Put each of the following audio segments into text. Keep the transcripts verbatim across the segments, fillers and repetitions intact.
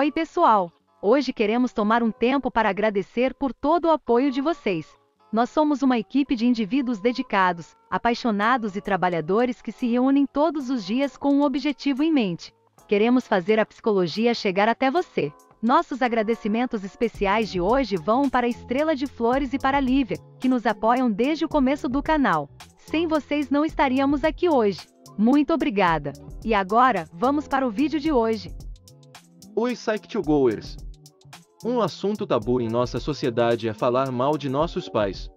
Oi pessoal, hoje queremos tomar um tempo para agradecer por todo o apoio de vocês. Nós somos uma equipe de indivíduos dedicados, apaixonados e trabalhadores que se reúnem todos os dias com um objetivo em mente. Queremos fazer a psicologia chegar até você. Nossos agradecimentos especiais de hoje vão para Estrela de Flores e para Lívia, que nos apoiam desde o começo do canal. Sem vocês não estaríamos aqui hoje. Muito obrigada! E agora, vamos para o vídeo de hoje. Oi Psych to Goers! Um assunto tabu em nossa sociedade é falar mal de nossos pais.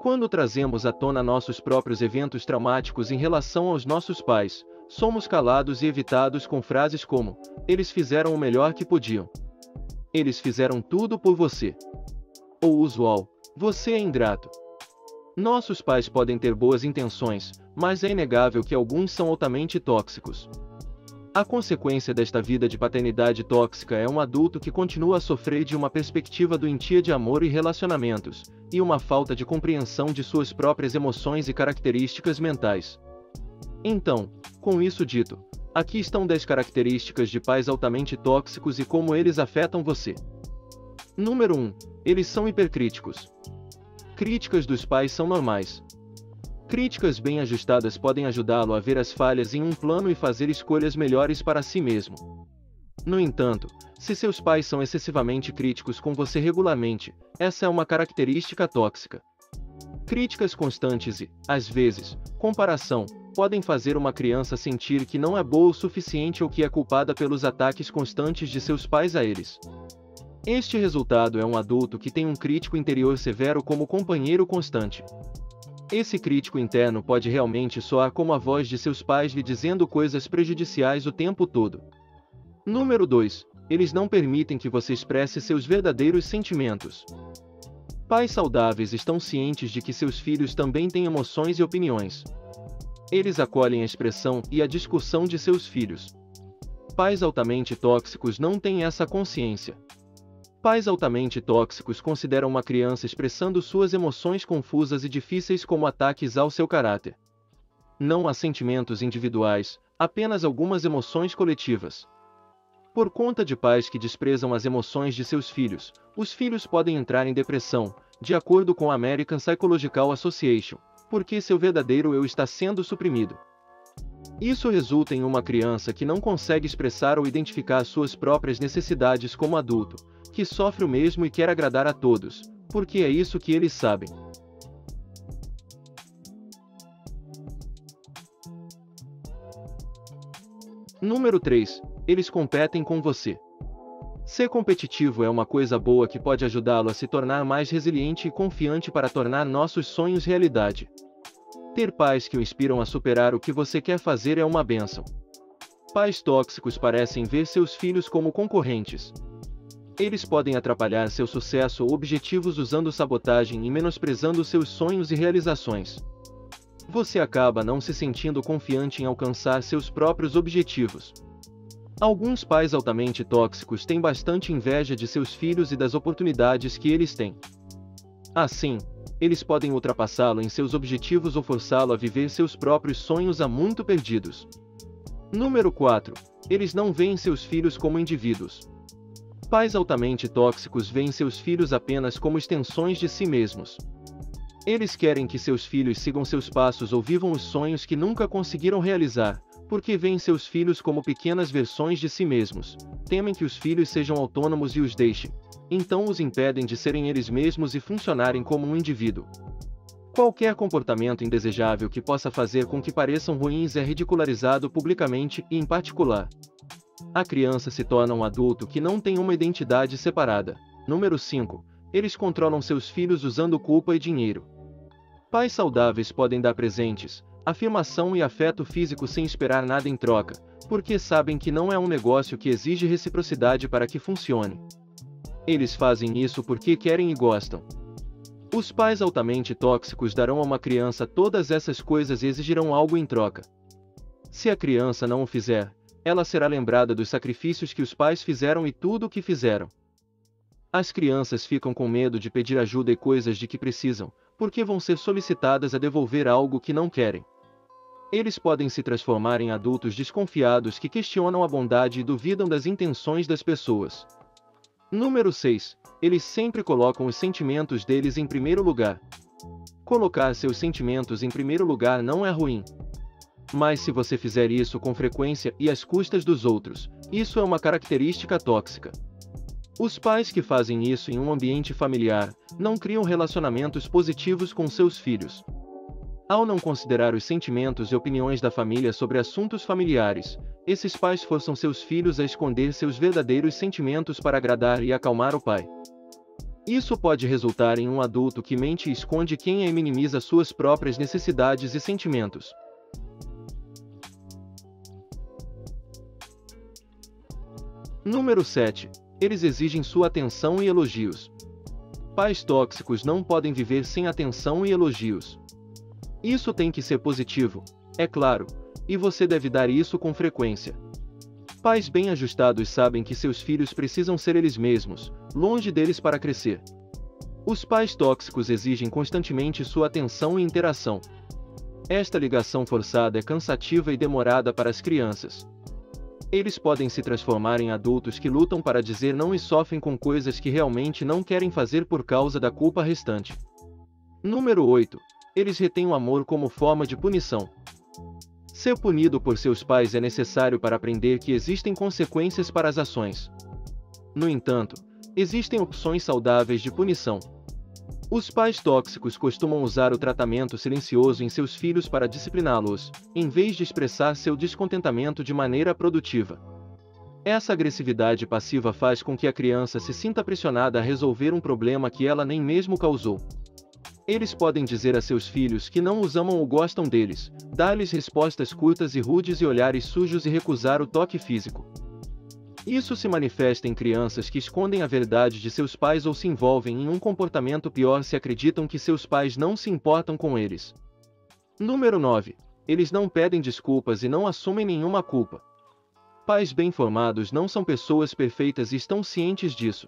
Quando trazemos à tona nossos próprios eventos traumáticos em relação aos nossos pais, somos calados e evitados com frases como: eles fizeram o melhor que podiam. Eles fizeram tudo por você. Ou usual, você é ingrato. Nossos pais podem ter boas intenções, mas é inegável que alguns são altamente tóxicos. A consequência desta vida de paternidade tóxica é um adulto que continua a sofrer de uma perspectiva doentia de amor e relacionamentos, e uma falta de compreensão de suas próprias emoções e características mentais. Então, com isso dito, aqui estão dez características de pais altamente tóxicos e como eles afetam você. Número um. Eles são hipercríticos. Críticas dos pais são normais. Críticas bem ajustadas podem ajudá-lo a ver as falhas em um plano e fazer escolhas melhores para si mesmo. No entanto, se seus pais são excessivamente críticos com você regularmente, essa é uma característica tóxica. Críticas constantes e, às vezes, comparação, podem fazer uma criança sentir que não é boa o suficiente ou que é culpada pelos ataques constantes de seus pais a eles. Este resultado é um adulto que tem um crítico interior severo como companheiro constante. Esse crítico interno pode realmente soar como a voz de seus pais lhe dizendo coisas prejudiciais o tempo todo. Número dois. Eles não permitem que você expresse seus verdadeiros sentimentos. Pais saudáveis estão cientes de que seus filhos também têm emoções e opiniões. Eles acolhem a expressão e a discussão de seus filhos. Pais altamente tóxicos não têm essa consciência. Pais altamente tóxicos consideram uma criança expressando suas emoções confusas e difíceis como ataques ao seu caráter. Não há sentimentos individuais, apenas algumas emoções coletivas. Por conta de pais que desprezam as emoções de seus filhos, os filhos podem entrar em depressão, de acordo com a American Psychological Association, porque seu verdadeiro eu está sendo suprimido. Isso resulta em uma criança que não consegue expressar ou identificar suas próprias necessidades como adulto, que sofre o mesmo e quer agradar a todos, porque é isso que eles sabem. Número três. Eles competem com você. Ser competitivo é uma coisa boa que pode ajudá-lo a se tornar mais resiliente e confiante para tornar nossos sonhos realidade. Ter pais que o inspiram a superar o que você quer fazer é uma bênção. Pais tóxicos parecem ver seus filhos como concorrentes. Eles podem atrapalhar seu sucesso ou objetivos usando sabotagem e menosprezando seus sonhos e realizações. Você acaba não se sentindo confiante em alcançar seus próprios objetivos. Alguns pais altamente tóxicos têm bastante inveja de seus filhos e das oportunidades que eles têm. Assim, eles podem ultrapassá-lo em seus objetivos ou forçá-lo a viver seus próprios sonhos há muito perdidos. Número quatro. Eles não veem seus filhos como indivíduos. Pais altamente tóxicos veem seus filhos apenas como extensões de si mesmos. Eles querem que seus filhos sigam seus passos ou vivam os sonhos que nunca conseguiram realizar, porque veem seus filhos como pequenas versões de si mesmos, temem que os filhos sejam autônomos e os deixem, então os impedem de serem eles mesmos e funcionarem como um indivíduo. Qualquer comportamento indesejável que possa fazer com que pareçam ruins é ridicularizado publicamente e, em particular, a criança se torna um adulto que não tem uma identidade separada. Número cinco. Eles controlam seus filhos usando culpa e dinheiro. Pais saudáveis podem dar presentes, afirmação e afeto físico sem esperar nada em troca, porque sabem que não é um negócio que exige reciprocidade para que funcione. Eles fazem isso porque querem e gostam. Os pais altamente tóxicos darão a uma criança todas essas coisas e exigirão algo em troca. Se a criança não o fizer, ela será lembrada dos sacrifícios que os pais fizeram e tudo o que fizeram. As crianças ficam com medo de pedir ajuda e coisas de que precisam, porque vão ser solicitadas a devolver algo que não querem. Eles podem se transformar em adultos desconfiados que questionam a bondade e duvidam das intenções das pessoas. Número seis. Eles sempre colocam os sentimentos deles em primeiro lugar. Colocar seus sentimentos em primeiro lugar não é ruim. Mas se você fizer isso com frequência e às custas dos outros, isso é uma característica tóxica. Os pais que fazem isso em um ambiente familiar não criam relacionamentos positivos com seus filhos. Ao não considerar os sentimentos e opiniões da família sobre assuntos familiares, esses pais forçam seus filhos a esconder seus verdadeiros sentimentos para agradar e acalmar o pai. Isso pode resultar em um adulto que mente e esconde quem é e minimiza suas próprias necessidades e sentimentos. Número sete. Eles exigem sua atenção e elogios. Pais tóxicos não podem viver sem atenção e elogios. Isso tem que ser positivo, é claro, e você deve dar isso com frequência. Pais bem ajustados sabem que seus filhos precisam ser eles mesmos, longe deles para crescer. Os pais tóxicos exigem constantemente sua atenção e interação. Esta ligação forçada é cansativa e demorada para as crianças. Eles podem se transformar em adultos que lutam para dizer não e sofrem com coisas que realmente não querem fazer por causa da culpa restante. Número oito. Eles retêm o amor como forma de punição. Ser punido por seus pais é necessário para aprender que existem consequências para as ações. No entanto, existem opções saudáveis de punição. Os pais tóxicos costumam usar o tratamento silencioso em seus filhos para discipliná-los, em vez de expressar seu descontentamento de maneira produtiva. Essa agressividade passiva faz com que a criança se sinta pressionada a resolver um problema que ela nem mesmo causou. Eles podem dizer a seus filhos que não os amam ou gostam deles, dar-lhes respostas curtas e rudes e olhares sujos e recusar o toque físico. Isso se manifesta em crianças que escondem a verdade de seus pais ou se envolvem em um comportamento pior se acreditam que seus pais não se importam com eles. Número nove. Eles não pedem desculpas e não assumem nenhuma culpa. Pais bem formados não são pessoas perfeitas e estão cientes disso.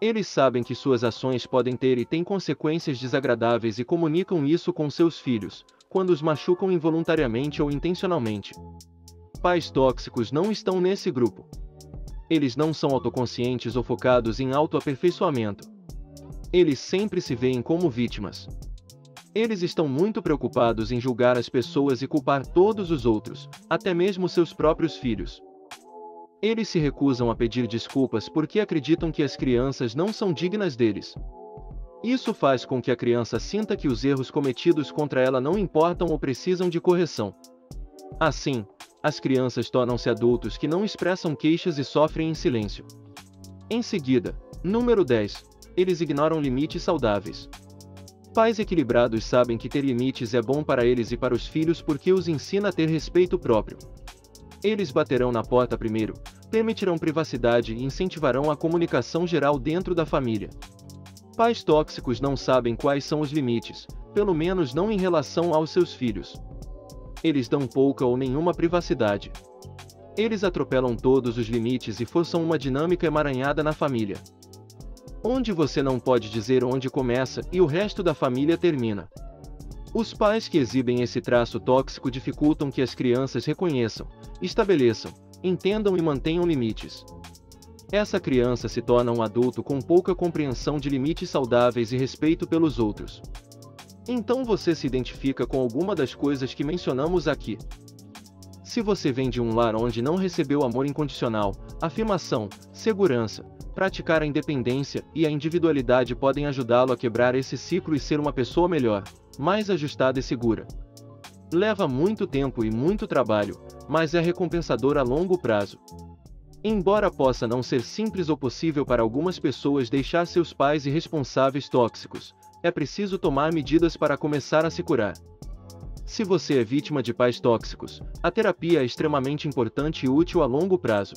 Eles sabem que suas ações podem ter e têm consequências desagradáveis e comunicam isso com seus filhos, quando os machucam involuntariamente ou intencionalmente. Pais tóxicos não estão nesse grupo. Eles não são autoconscientes ou focados em autoaperfeiçoamento. Eles sempre se veem como vítimas. Eles estão muito preocupados em julgar as pessoas e culpar todos os outros, até mesmo seus próprios filhos. Eles se recusam a pedir desculpas porque acreditam que as crianças não são dignas deles. Isso faz com que a criança sinta que os erros cometidos contra ela não importam ou precisam de correção. Assim, as crianças tornam-se adultos que não expressam queixas e sofrem em silêncio. Em seguida, número dez. Eles ignoram limites saudáveis. Pais equilibrados sabem que ter limites é bom para eles e para os filhos porque os ensina a ter respeito próprio. Eles baterão na porta primeiro, permitirão privacidade e incentivarão a comunicação geral dentro da família. Pais tóxicos não sabem quais são os limites, pelo menos não em relação aos seus filhos. Eles dão pouca ou nenhuma privacidade. Eles atropelam todos os limites e forçam uma dinâmica emaranhada na família, onde você não pode dizer onde começa e o resto da família termina. Os pais que exibem esse traço tóxico dificultam que as crianças reconheçam, estabeleçam, entendam e mantenham limites. Essa criança se torna um adulto com pouca compreensão de limites saudáveis e respeito pelos outros. Então você se identifica com alguma das coisas que mencionamos aqui. Se você vem de um lar onde não recebeu amor incondicional, afirmação, segurança, praticar a independência e a individualidade podem ajudá-lo a quebrar esse ciclo e ser uma pessoa melhor, mais ajustada e segura. Leva muito tempo e muito trabalho, mas é recompensador a longo prazo. Embora possa não ser simples ou possível para algumas pessoas deixar seus pais irresponsáveis tóxicos, é preciso tomar medidas para começar a se curar. Se você é vítima de pais tóxicos, a terapia é extremamente importante e útil a longo prazo.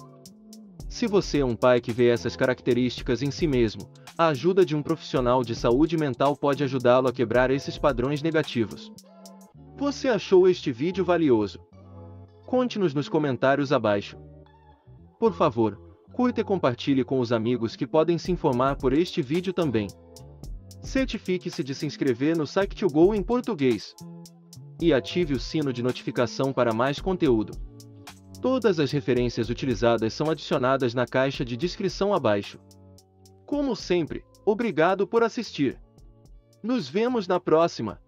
Se você é um pai que vê essas características em si mesmo, a ajuda de um profissional de saúde mental pode ajudá-lo a quebrar esses padrões negativos. Você achou este vídeo valioso? Conte-nos nos comentários abaixo. Por favor, curta e compartilhe com os amigos que podem se informar por este vídeo também. Certifique-se de se inscrever no Psych to Go em português. e ative o sino de notificação para mais conteúdo. Todas as referências utilizadas são adicionadas na caixa de descrição abaixo. Como sempre, obrigado por assistir. Nos vemos na próxima!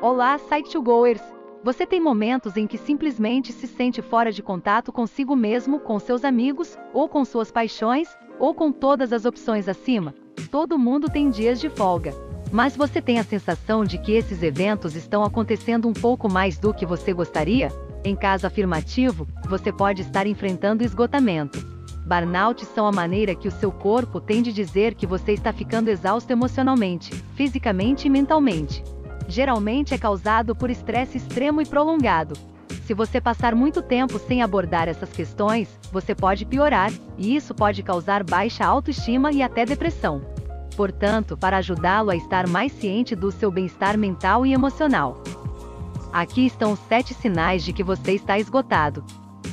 Olá, Psych to Goers! Você tem momentos em que simplesmente se sente fora de contato consigo mesmo, com seus amigos, ou com suas paixões, ou com todas as opções acima? Todo mundo tem dias de folga. Mas você tem a sensação de que esses eventos estão acontecendo um pouco mais do que você gostaria? Em caso afirmativo, você pode estar enfrentando esgotamento. Burnouts são a maneira que o seu corpo tem de dizer que você está ficando exausto emocionalmente, fisicamente e mentalmente. Geralmente é causado por estresse extremo e prolongado. Se você passar muito tempo sem abordar essas questões, você pode piorar, e isso pode causar baixa autoestima e até depressão. Portanto, para ajudá-lo a estar mais ciente do seu bem-estar mental e emocional, aqui estão os sete sinais de que você está esgotado.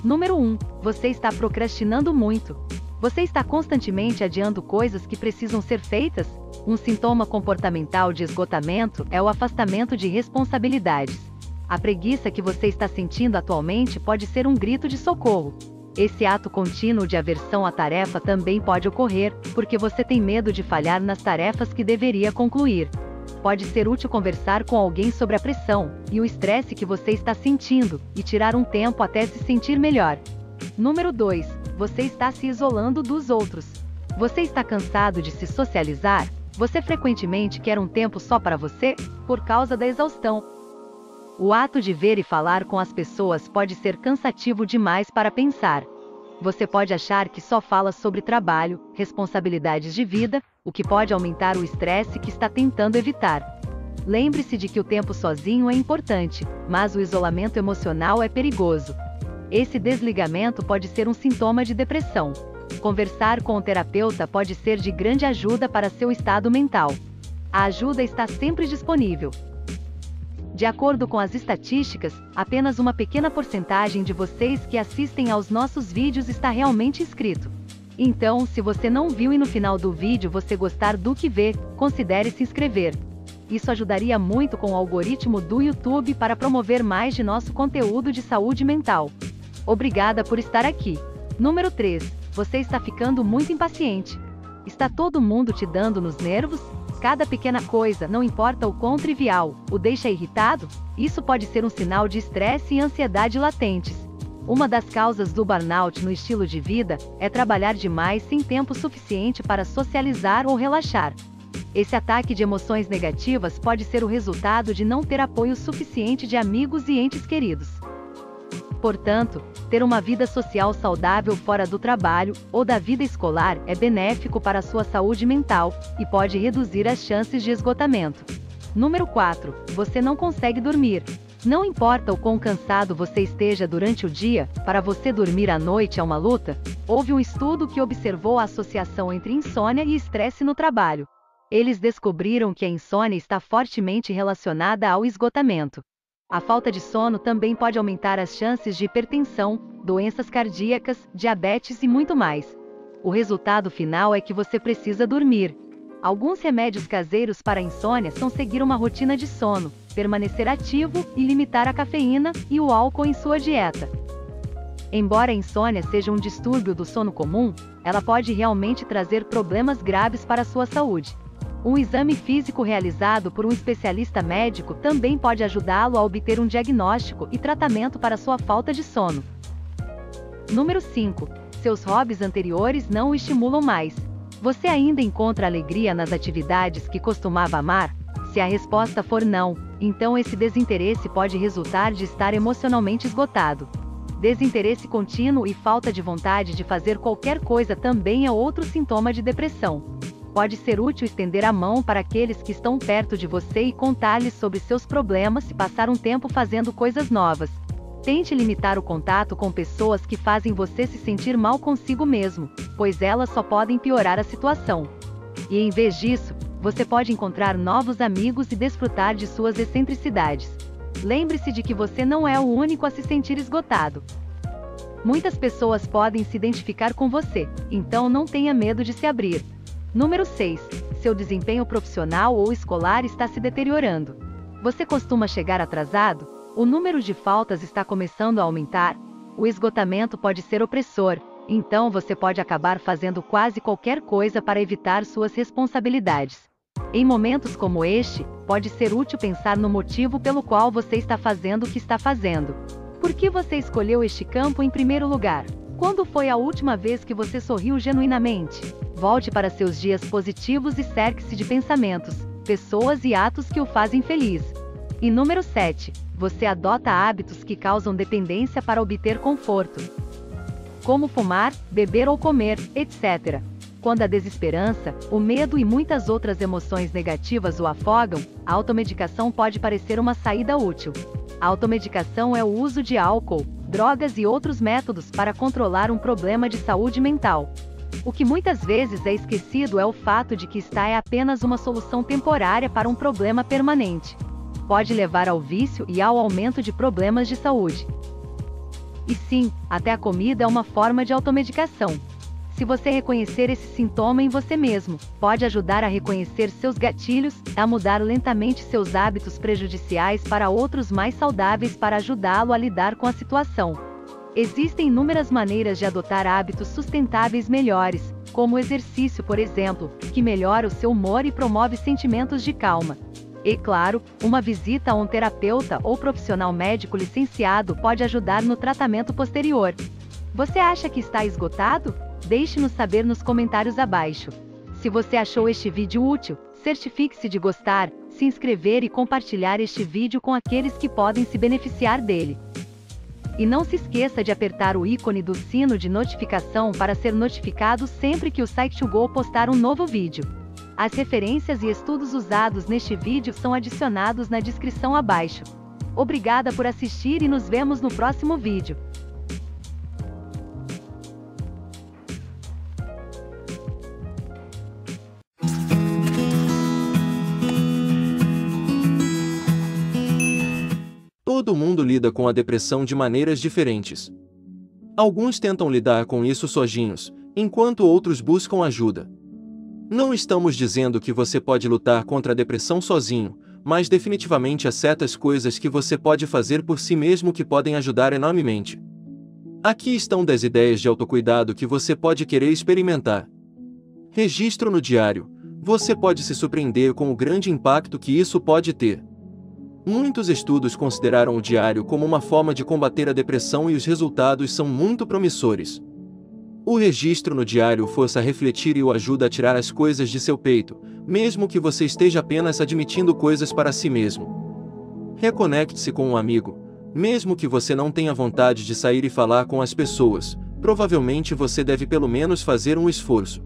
Número um. Você está procrastinando muito. Você está constantemente adiando coisas que precisam ser feitas? Um sintoma comportamental de esgotamento é o afastamento de responsabilidades. A preguiça que você está sentindo atualmente pode ser um grito de socorro. Esse ato contínuo de aversão à tarefa também pode ocorrer, porque você tem medo de falhar nas tarefas que deveria concluir. Pode ser útil conversar com alguém sobre a pressão e o estresse que você está sentindo, e tirar um tempo até se sentir melhor. Número dois. Você está se isolando dos outros. Você está cansado de se socializar? Você frequentemente quer um tempo só para você, por causa da exaustão. O ato de ver e falar com as pessoas pode ser cansativo demais para pensar. Você pode achar que só fala sobre trabalho, responsabilidades de vida, o que pode aumentar o estresse que está tentando evitar. Lembre-se de que o tempo sozinho é importante, mas o isolamento emocional é perigoso. Esse desligamento pode ser um sintoma de depressão. Conversar com o terapeuta pode ser de grande ajuda para seu estado mental. A ajuda está sempre disponível. De acordo com as estatísticas, apenas uma pequena porcentagem de vocês que assistem aos nossos vídeos está realmente inscrito. Então, se você não viu e no final do vídeo você gostar do que vê, considere se inscrever. Isso ajudaria muito com o algoritmo do YouTube para promover mais de nosso conteúdo de saúde mental. Obrigada por estar aqui. Número três. Você está ficando muito impaciente. Está todo mundo te dando nos nervos? Cada pequena coisa, não importa o quão trivial, o deixa irritado? Isso pode ser um sinal de estresse e ansiedade latentes. Uma das causas do burnout no estilo de vida é trabalhar demais sem tempo suficiente para socializar ou relaxar. Esse ataque de emoções negativas pode ser o resultado de não ter apoio suficiente de amigos e entes queridos. Portanto, ter uma vida social saudável fora do trabalho ou da vida escolar é benéfico para a sua saúde mental e pode reduzir as chances de esgotamento. Número quatro. Você não consegue dormir. Não importa o quão cansado você esteja durante o dia, para você dormir à noite é uma luta. Houve um estudo que observou a associação entre insônia e estresse no trabalho. Eles descobriram que a insônia está fortemente relacionada ao esgotamento. A falta de sono também pode aumentar as chances de hipertensão, doenças cardíacas, diabetes e muito mais. O resultado final é que você precisa dormir. Alguns remédios caseiros para a insônia são seguir uma rotina de sono, permanecer ativo e limitar a cafeína e o álcool em sua dieta. Embora a insônia seja um distúrbio do sono comum, ela pode realmente trazer problemas graves para a sua saúde. Um exame físico realizado por um especialista médico também pode ajudá-lo a obter um diagnóstico e tratamento para sua falta de sono. Número cinco. Seus hobbies anteriores não o estimulam mais. Você ainda encontra alegria nas atividades que costumava amar? Se a resposta for não, então esse desinteresse pode resultar de estar emocionalmente esgotado. Desinteresse contínuo e falta de vontade de fazer qualquer coisa também é outro sintoma de depressão. Pode ser útil estender a mão para aqueles que estão perto de você e contar-lhes sobre seus problemas e passar um tempo fazendo coisas novas. Tente limitar o contato com pessoas que fazem você se sentir mal consigo mesmo, pois elas só podem piorar a situação. E em vez disso, você pode encontrar novos amigos e desfrutar de suas excentricidades. Lembre-se de que você não é o único a se sentir esgotado. Muitas pessoas podem se identificar com você, então não tenha medo de se abrir. Número seis. Seu desempenho profissional ou escolar está se deteriorando. Você costuma chegar atrasado? O número de faltas está começando a aumentar? O esgotamento pode ser opressor, então você pode acabar fazendo quase qualquer coisa para evitar suas responsabilidades. Em momentos como este, pode ser útil pensar no motivo pelo qual você está fazendo o que está fazendo. Por que você escolheu este campo em primeiro lugar? Quando foi a última vez que você sorriu genuinamente? Volte para seus dias positivos e cerque-se de pensamentos, pessoas e atos que o fazem feliz. E número sete. Você adota hábitos que causam dependência para obter conforto, como fumar, beber ou comer, etcétera. Quando a desesperança, o medo e muitas outras emoções negativas o afogam, a automedicação pode parecer uma saída útil. A automedicação é o uso de álcool, drogas e outros métodos para controlar um problema de saúde mental. O que muitas vezes é esquecido é o fato de que esta é apenas uma solução temporária para um problema permanente. Pode levar ao vício e ao aumento de problemas de saúde. E sim, até a comida é uma forma de automedicação. Se você reconhecer esse sintoma em você mesmo, pode ajudar a reconhecer seus gatilhos, a mudar lentamente seus hábitos prejudiciais para outros mais saudáveis para ajudá-lo a lidar com a situação. Existem inúmeras maneiras de adotar hábitos sustentáveis melhores, como o exercício, por exemplo, que melhora o seu humor e promove sentimentos de calma. E claro, uma visita a um terapeuta ou profissional médico licenciado pode ajudar no tratamento posterior. Você acha que está esgotado? Deixe-nos saber nos comentários abaixo. Se você achou este vídeo útil, certifique-se de gostar, se inscrever e compartilhar este vídeo com aqueles que podem se beneficiar dele. E não se esqueça de apertar o ícone do sino de notificação para ser notificado sempre que o Psych to Go postar um novo vídeo. As referências e estudos usados neste vídeo são adicionados na descrição abaixo. Obrigada por assistir e nos vemos no próximo vídeo. Todo mundo lida com a depressão de maneiras diferentes. Alguns tentam lidar com isso sozinhos, enquanto outros buscam ajuda. Não estamos dizendo que você pode lutar contra a depressão sozinho, mas definitivamente há certas coisas que você pode fazer por si mesmo que podem ajudar enormemente. Aqui estão dez ideias de autocuidado que você pode querer experimentar. Registro no diário. Você pode se surpreender com o grande impacto que isso pode ter. Muitos estudos consideraram o diário como uma forma de combater a depressão e os resultados são muito promissores. O registro no diário força a refletir e o ajuda a tirar as coisas de seu peito, mesmo que você esteja apenas admitindo coisas para si mesmo. Reconecte-se com um amigo. Mesmo que você não tenha vontade de sair e falar com as pessoas, provavelmente você deve pelo menos fazer um esforço.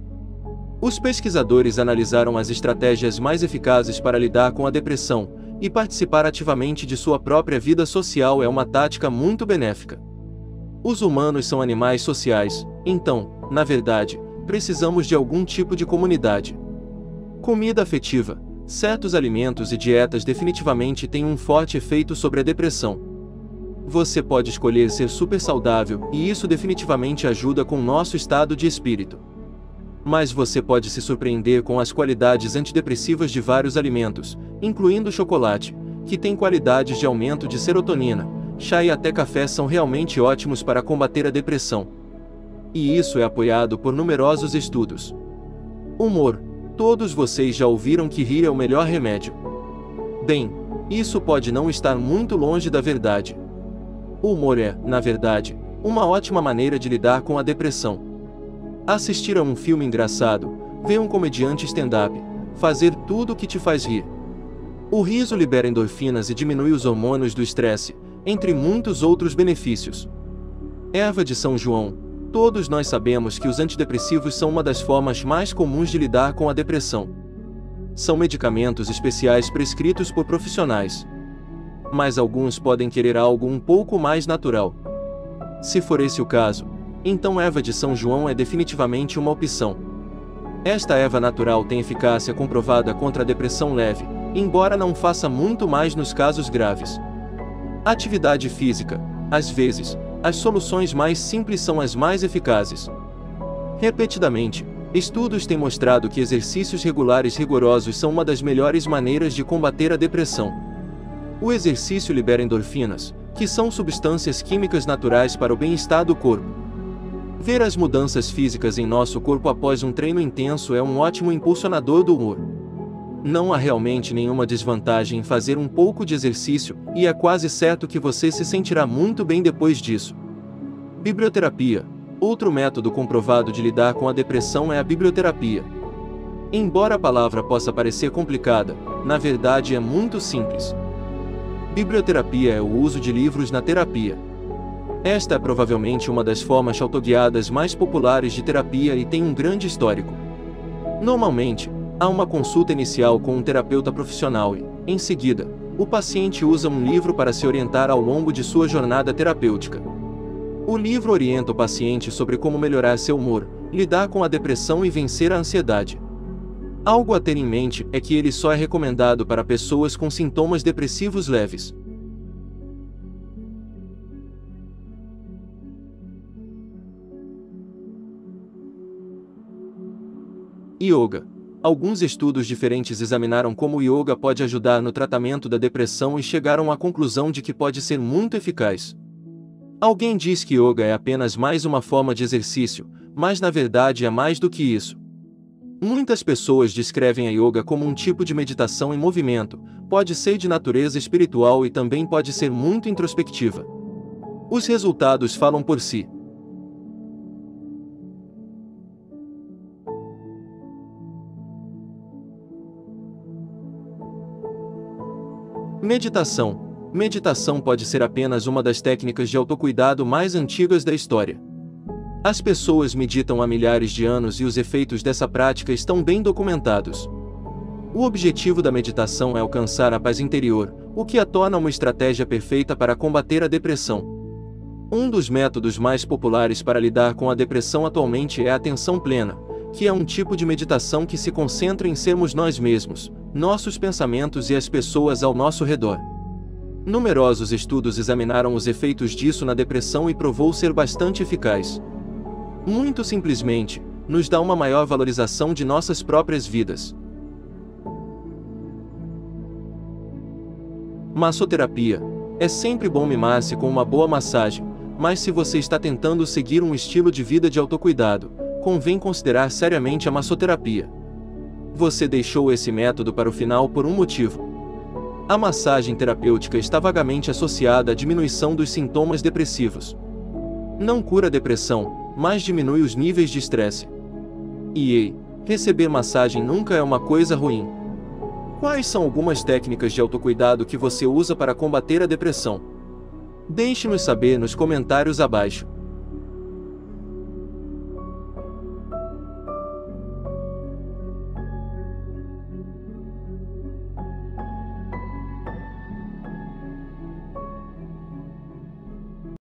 Os pesquisadores analisaram as estratégias mais eficazes para lidar com a depressão, e participar ativamente de sua própria vida social é uma tática muito benéfica. Os humanos são animais sociais, então, na verdade, precisamos de algum tipo de comunidade. Comida afetiva. Certos alimentos e dietas definitivamente têm um forte efeito sobre a depressão. Você pode escolher ser super saudável, e isso definitivamente ajuda com nosso estado de espírito. Mas você pode se surpreender com as qualidades antidepressivas de vários alimentos, incluindo chocolate, que tem qualidades de aumento de serotonina. Chá e até café são realmente ótimos para combater a depressão. E isso é apoiado por numerosos estudos. Humor. Todos vocês já ouviram que rir é o melhor remédio. Bem, isso pode não estar muito longe da verdade. O humor é, na verdade, uma ótima maneira de lidar com a depressão. Assistir a um filme engraçado, ver um comediante stand-up, fazer tudo o que te faz rir. O riso libera endorfinas e diminui os hormônios do estresse, entre muitos outros benefícios. Erva de São João. Todos nós sabemos que os antidepressivos são uma das formas mais comuns de lidar com a depressão. São medicamentos especiais prescritos por profissionais. Mas alguns podem querer algo um pouco mais natural. Se for esse o caso, então erva de São João é definitivamente uma opção. Esta erva natural tem eficácia comprovada contra a depressão leve, embora não faça muito mais nos casos graves. Atividade física. Às vezes, as soluções mais simples são as mais eficazes. Repetidamente, Estudos têm mostrado que exercícios regulares rigorosos são uma das melhores maneiras de combater a depressão. O exercício libera endorfinas, que são substâncias químicas naturais para o bem-estar do corpo. Ver as mudanças físicas em nosso corpo após um treino intenso é um ótimo impulsionador do humor. Não há realmente nenhuma desvantagem em fazer um pouco de exercício, e é quase certo que você se sentirá muito bem depois disso. Biblioterapia. Outro método comprovado de lidar com a depressão é a biblioterapia. Embora a palavra possa parecer complicada, na verdade é muito simples. Biblioterapia é o uso de livros na terapia. Esta é provavelmente uma das formas autoguiadas mais populares de terapia e tem um grande histórico. Normalmente, há uma consulta inicial com um terapeuta profissional e, em seguida, o paciente usa um livro para se orientar ao longo de sua jornada terapêutica. O livro orienta o paciente sobre como melhorar seu humor, lidar com a depressão e vencer a ansiedade. Algo a ter em mente é que ele só é recomendado para pessoas com sintomas depressivos leves. Yoga. Alguns estudos diferentes examinaram como o yoga pode ajudar no tratamento da depressão e chegaram à conclusão de que pode ser muito eficaz. Alguém diz que yoga é apenas mais uma forma de exercício, mas na verdade é mais do que isso. Muitas pessoas descrevem a yoga como um tipo de meditação em movimento, pode ser de natureza espiritual e também pode ser muito introspectiva. Os resultados falam por si. Meditação. Meditação pode ser apenas uma das técnicas de autocuidado mais antigas da história. As pessoas meditam há milhares de anos e os efeitos dessa prática estão bem documentados. O objetivo da meditação é alcançar a paz interior, o que a torna uma estratégia perfeita para combater a depressão. Um dos métodos mais populares para lidar com a depressão atualmente é a atenção plena, que é um tipo de meditação que se concentra em sermos nós mesmos, nossos pensamentos e as pessoas ao nosso redor. Numerosos estudos examinaram os efeitos disso na depressão e provou ser bastante eficaz. Muito simplesmente, nos dá uma maior valorização de nossas próprias vidas. Massoterapia. É sempre bom mimar-se com uma boa massagem, mas se você está tentando seguir um estilo de vida de autocuidado, convém considerar seriamente a massoterapia. Você deixou esse método para o final por um motivo. A massagem terapêutica está vagamente associada à diminuição dos sintomas depressivos. Não cura a depressão, mas diminui os níveis de estresse. E ei, receber massagem nunca é uma coisa ruim. Quais são algumas técnicas de autocuidado que você usa para combater a depressão? Deixe-nos saber nos comentários abaixo.